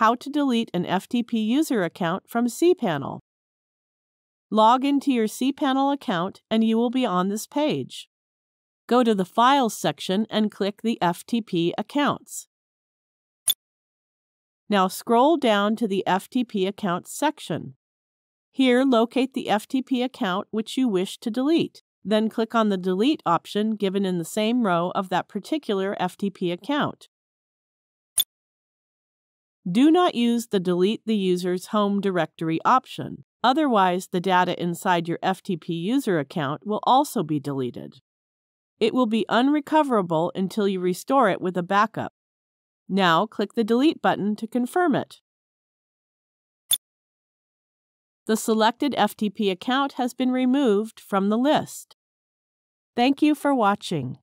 How to delete an FTP user account from cPanel. Log into your cPanel account and you will be on this page. Go to the Files section and click the FTP Accounts. Now scroll down to the FTP Accounts section. Here, locate the FTP account which you wish to delete. Then click on the Delete option given in the same row of that particular FTP account. Do not use the Delete the user's home directory option. Otherwise, the data inside your FTP user account will also be deleted. It will be unrecoverable until you restore it with a backup. Now, click the Delete button to confirm it. The selected FTP account has been removed from the list. Thank you for watching.